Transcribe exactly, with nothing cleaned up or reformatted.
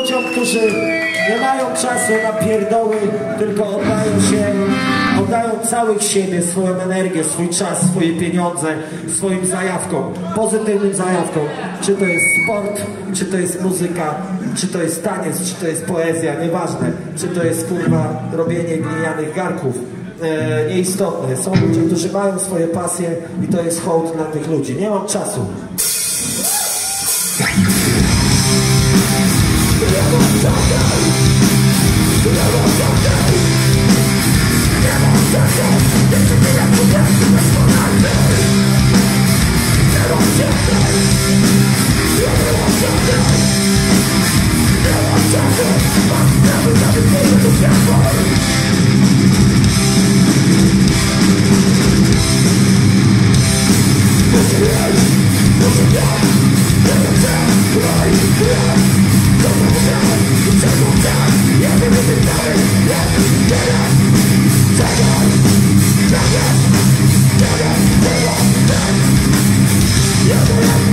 Ludziom, którzy nie mają czasu na pierdoły, tylko oddają się, oddają całych siebie, swoją energię, swój czas, swoje pieniądze, swoim zajawkom, pozytywnym zajawkom. Czy to jest sport, czy to jest muzyka, czy to jest taniec, czy to jest poezja, nieważne. Czy to jest kurwa robienie glinianych garków. E, nieistotne. Są ludzie, którzy mają swoje pasje i to jest hołd dla tych ludzi. Nie mam czasu. You're the one that's wrong.